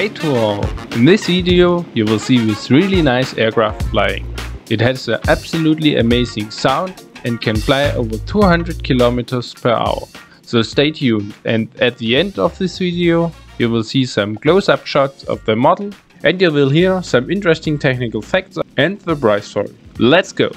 Hi to all! In this video you will see this really nice aircraft flying. It has an absolutely amazing sound and can fly over 200 km per hour. So stay tuned, and at the end of this video you will see some close-up shots of the model and you will hear some interesting technical facts and the price story. Let's go!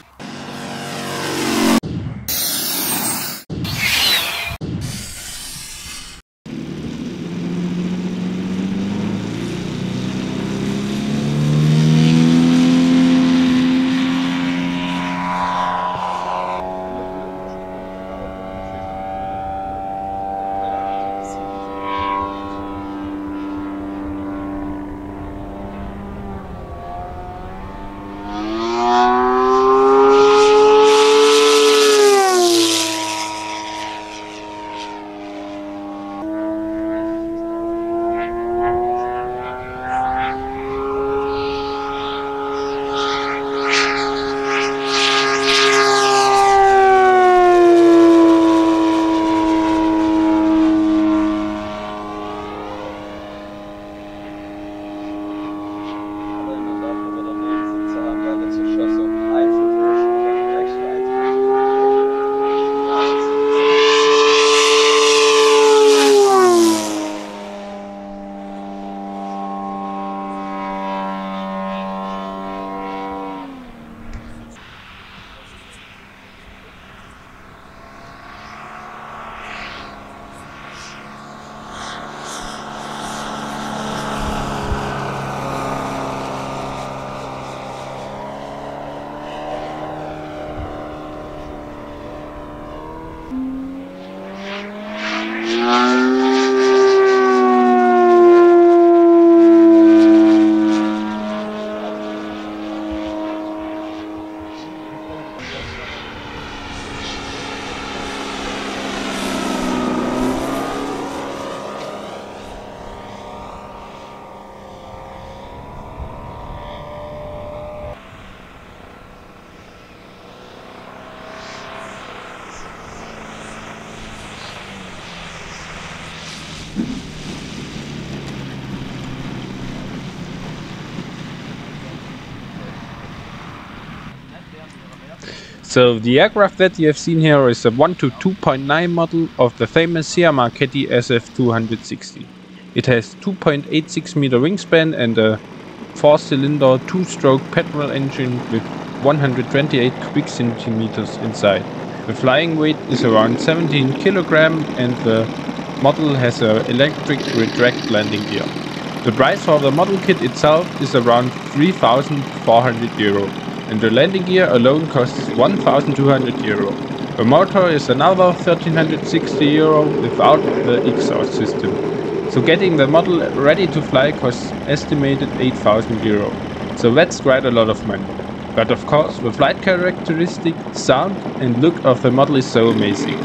So the aircraft that you have seen here is a 1 to 2.9 model of the famous SIAI Marchetti SF-260. It has 2.86 meter wingspan and a 4-cylinder 2-stroke petrol engine with 128 cubic centimeters inside. The flying weight is around 17 kg and the model has an electric retract landing gear. The price for the model kit itself is around 3,400 euro. And the landing gear alone costs 1,200 euro. The motor is another 1,360 euro without the exhaust system. So getting the model ready to fly costs estimated 8,000 euro. So that's quite a lot of money. But of course the flight characteristic, sound and look of the model is so amazing.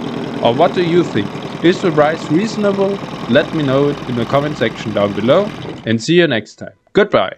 Or what do you think? Is the price reasonable? Let me know it in the comment section down below, and see you next time. Goodbye!